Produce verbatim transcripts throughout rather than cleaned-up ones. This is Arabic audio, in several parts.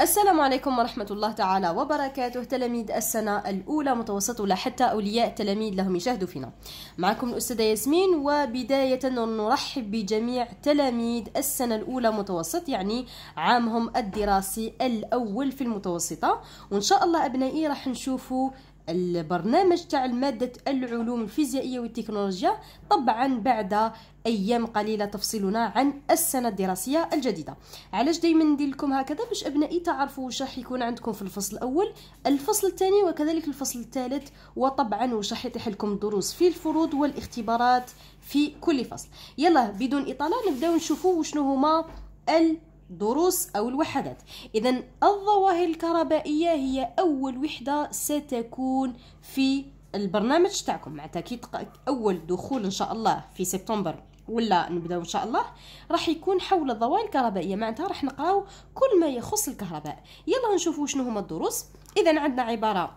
السلام عليكم ورحمة الله تعالى وبركاته. تلاميذ السنة الأولى متوسط ولا حتى أولياء تلاميذ لهم يشاهدوا فينا، معكم الأستاذة ياسمين. وبداية نرحب بجميع تلاميذ السنة الأولى متوسط، يعني عامهم الدراسي الأول في المتوسطة. وإن شاء الله أبنائي راح نشوفوا البرنامج تاع مادة العلوم الفيزيائية والتكنولوجيا، طبعا بعد أيام قليلة تفصلنا عن السنة الدراسية الجديدة. علاش دايما ندير لكم هكذا؟ باش أبنائي تعرفوا واش راح يكون عندكم في الفصل الأول، الفصل الثاني وكذلك الفصل الثالث، وطبعا واش راح يطيح لكم دروس في الفروض والاختبارات في كل فصل. يلا بدون إطالة نبداو نشوفوا وشنو هما ال دروس أو الوحدات. إذن الظواهر الكهربائية هي أول وحدة ستكون في البرنامج تاعكم، مع تأكيد أول دخول إن شاء الله في سبتمبر ولا نبداو إن شاء الله راح يكون حول الظواهر الكهربائية، معناتها راح نقراو كل ما يخص الكهرباء. يلا نشوفوا شنو هما الدروس. إذن عندنا عبارة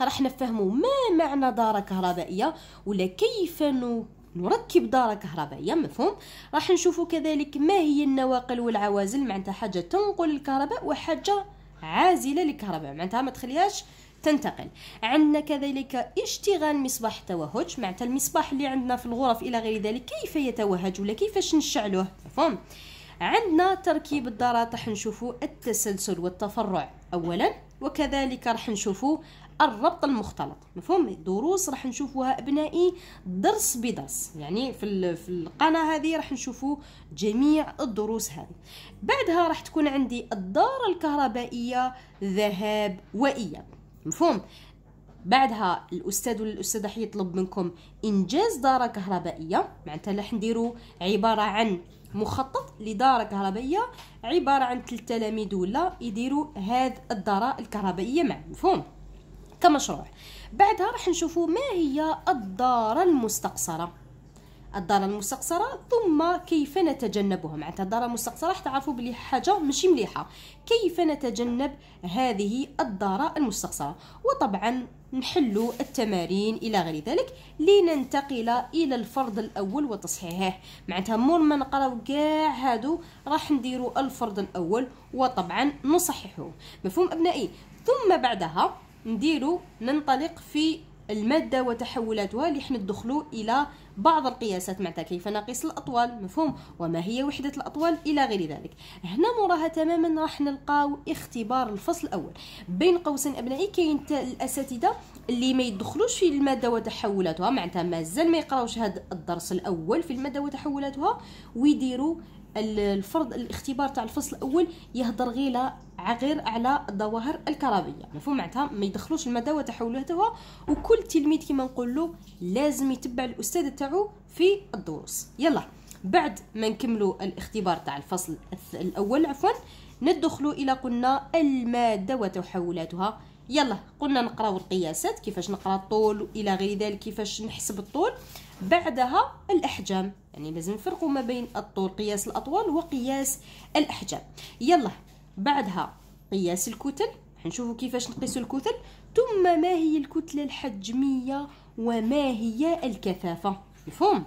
راح نفهموا ما معنى دارة كهربائية ولا كيف نو نركب دارة كهربائية، مفهوم؟ راح نشوفوا كذلك ما هي النواقل والعوازل، معناتها حاجة تنقل الكهرباء وحاجة عازلة للكهرباء، معناتها ما تخليهاش تنتقل. عندنا كذلك اشتغال مصباح التوهج، معناتها المصباح اللي عندنا في الغرف إلى غير ذلك كيف يتوهج ولا كيفاش نشعلوه، مفهوم؟ عندنا تركيب الدارات، راح نشوفوا التسلسل والتفرع أولا، وكذلك راح نشوفوا الربط المختلط، مفهوم؟ دروس راح نشوفوها ابنائي درس بدرس، يعني في في القناه هذه راح نشوفوا جميع الدروس هذه. بعدها راح تكون عندي الدارة الكهربائية ذهاب وإياب، مفهوم؟ بعدها الاستاذ ولا الاستاذه حيطلب منكم انجاز دارة كهربائية، معناتها راح نديروا عبارة عن مخطط لدارة كهربائية عبارة عن ثلاث تلاميذ ولا يديروا هذه الدارة الكهربائية معا، مفهوم؟ كمشروع. بعدها راح نشوفوا ما هي الدارة المستقصرة، الدارة المستقصرة ثم كيف نتجنبها، معناتها الدارة المستقصرة راح تعرفوا بلي حاجة ماشي مليحة، كيف نتجنب هذه الدارة المستقصرة، وطبعا نحلوا التمارين إلى غير ذلك لننتقل إلى الفرض الأول وتصحيحه، معناتها مور ما نقراو كاع هادو راح نديروا الفرض الأول وطبعا نصححوه، مفهوم أبنائي؟ ثم بعدها نديرو ننطلق في المادة وتحولاتها اللي حنا ندخلو إلى بعض القياسات، معناتها كيف نقيس الأطوال، مفهوم؟ وما هي وحدة الأطوال إلى غير ذلك. هنا موراها تماما راح نلقاو اختبار الفصل الأول. بين قوسين أبنائي كاين الأساتذة اللي ما يدخلوش في المادة وتحولاتها، معناتها مازال ما يقراوش هذا الدرس الأول في المادة وتحولاتها، ويديروا الفرض الاختبار تاع الفصل الاول يهضر غير غير على الظواهر الكهربائيه، مفهوم؟ معناتها ما يدخلوش الماده وتحولاتها، وكل تلميذ كما نقول له لازم يتبع الاستاذ تاعو في الدروس. يلا بعد ما نكملوا الاختبار تاع الفصل الاول عفوا ندخلوا الى قلنا الماده وتحولاتها. يلا قلنا نقراو القياسات، كيفاش نقرا الطول الى غير ذلك، كيفاش نحسب الطول. بعدها الاحجام، يعني لازم نفرقوا ما بين الطول، قياس الاطوال وقياس الاحجام. يلا بعدها قياس الكتل، حنشوفوا كيفاش نقيسوا الكتل، ثم ما هي الكتله الحجميه وما هي الكثافه، مفهوم؟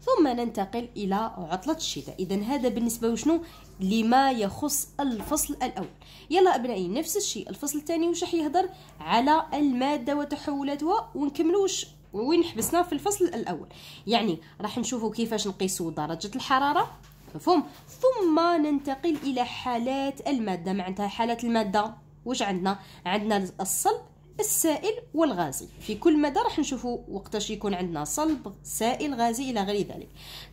ثم ننتقل الى عطله الشتاء. اذا هذا بالنسبه وشنو لما يخص الفصل الاول. يلا ابنائي نفس الشيء الفصل الثاني واش راح يهضر على الماده وتحولاتها، ونكملوش وين حبسنا في الفصل الاول، يعني راح نشوفوا كيفاش نقيسوا درجه الحراره، مفهوم؟ ثم ننتقل الى حالات الماده، معناتها حالات الماده واش عندنا؟ عندنا الصلب، السائل والغازي. في كل مادة راح نشوفوا وقتاش يكون عندنا صلب، سائل، غازي إلى غير ذلك.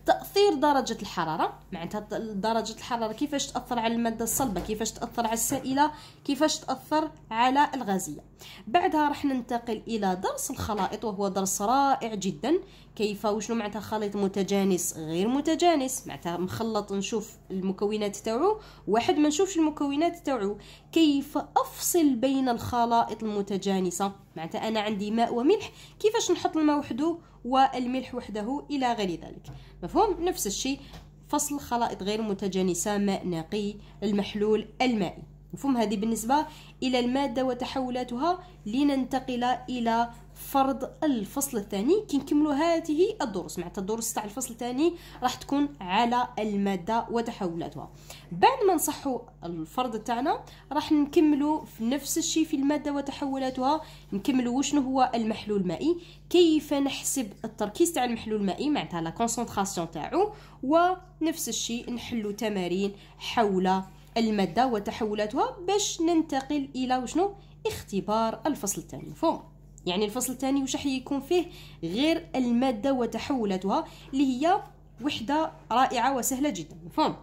تأثير درجة الحرارة، معناتها درجة الحرارة كيفاش تأثر على المادة الصلبة، كيفاش تأثر على السائلة، كيفاش تأثر على الغازية. بعدها راح ننتقل إلى درس الخلائط، وهو درس رائع جدا. كيف وشنو معناتها خليط متجانس غير متجانس، معناتها مخلط نشوف المكونات تاعو واحد ما نشوفش المكونات تاعو، كيف أفصل بين الخلائط المتجانسة، معناتها أنا عندي ماء وملح كيفاش نحط الماء وحده والملح وحده إلى غير ذلك، مفهوم؟ نفس الشيء فصل خلائط غير متجانسة، ماء نقي، المحلول المائي، مفهوم؟ هذه بالنسبة إلى المادة وتحولاتها. لننتقل إلى فرض الفصل الثاني كي نكملوا هذه الدروس. معناتها الدروس تاع الفصل الثاني راح تكون على الماده وتحولاتها. بعد ما نصحوا الفرض تاعنا راح نكملوا في نفس الشيء في الماده وتحولاتها، نكملوا وشنو هو المحلول المائي، كيف نحسب التركيز تاع المحلول المائي معناتها لا كونسونطراسيون تاعو، ونفس الشيء نحلوا تمارين حول الماده وتحولاتها باش ننتقل الى وشنو اختبار الفصل الثاني. فهم يعني الفصل الثاني وش راح يكون فيه غير الماده وتحولاتها اللي هي وحده رائعه وسهله جدا. مفهوم؟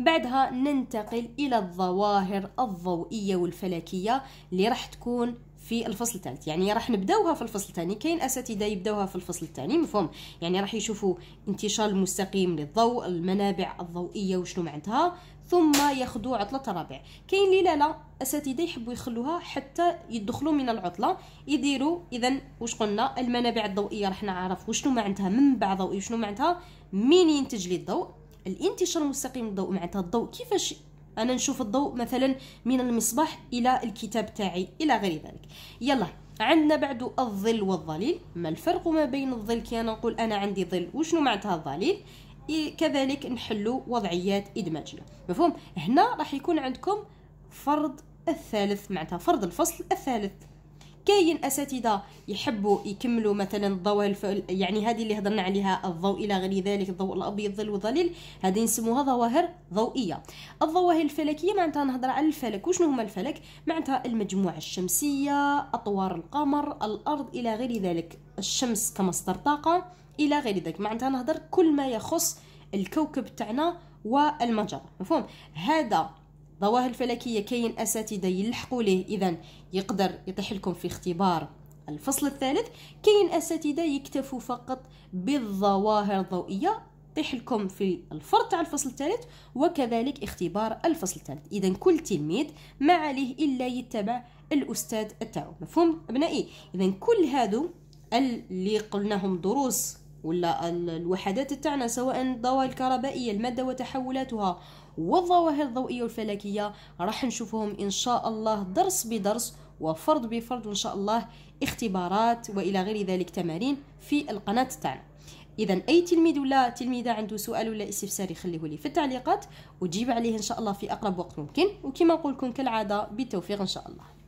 بعدها ننتقل الى الظواهر الضوئيه والفلكيه اللي راح تكون في الفصل الثالث، يعني راح نبداوها في الفصل الثاني. كاين اساتذه يبداوها في الفصل الثاني، مفهوم؟ يعني راح يشوفوا انتشار المستقيم للضوء، المنابع الضوئيه وشنو معناتها، ثم ياخذوا عطله ربع. كاين اللي لا لا اساتذه يحبوا يخلوها حتى يدخلوا من العطله، يديروا اذا واش قلنا المنابع الضوئيه راح نعرف وشنو معناتها منبع ضوئي وشنو معناتها مين ينتج لي الضوء، الانتشار المستقيم للضوء معناتها الضوء كيفاش انا نشوف الضوء مثلا من المصباح الى الكتاب تاعي الى غير ذلك. يلا عندنا بعد الظل والظليل، ما الفرق ما بين الظل كي انا نقول انا عندي ظل وشنو معناتها الظليل، كذلك نحلوا وضعيات ادماجيه. مفهوم؟ هنا راح يكون عندكم فرض الثالث معناتها فرض الفصل الثالث. كاين اساتذه يحبوا يكملوا مثلا الظواهر يعني هذه اللي هضرنا عليها الضوء الى غير ذلك، الضوء الابيض الظل والظليل، هذه نسموها ظواهر ضوئيه. الظواهر الفلكيه معناتها نهضر على الفلك، وشنو هما الفلك معناتها المجموعه الشمسيه، اطوار القمر، الارض الى غير ذلك، الشمس كمصدر طاقه الى غير ذلك، معناتها نهضر كل ما يخص الكوكب تاعنا والمجره. مفهوم؟ هذا ظواهر الفلكيه كاين اساتذه يلحقوا ليه اذا يقدر يطيح لكم في اختبار الفصل الثالث. كاين اساتذه يكتفوا فقط بالظواهر الضوئيه، طيح لكم في الفرض تاع الفصل الثالث وكذلك اختبار الفصل الثالث. اذا كل تلميذ ما عليه الا يتبع الاستاذ تاعو. مفهوم ابنائي؟ اذا كل هادو اللي قلناهم دروس ولا الوحدات تاعنا سواء الظواهر الكهربائيه، الماده وتحولاتها، والظواهر الضوئيه والفلكيه راح نشوفهم ان شاء الله درس بدرس وفرض بفرض، وان شاء الله اختبارات والى غير ذلك تمارين في القناه تاعنا. اذا اي تلميذ ولا تلميذه عنده سؤال ولا استفسار يخليه لي في التعليقات، اجيب عليه ان شاء الله في اقرب وقت ممكن، وكما نقول لكم كالعاده بالتوفيق ان شاء الله.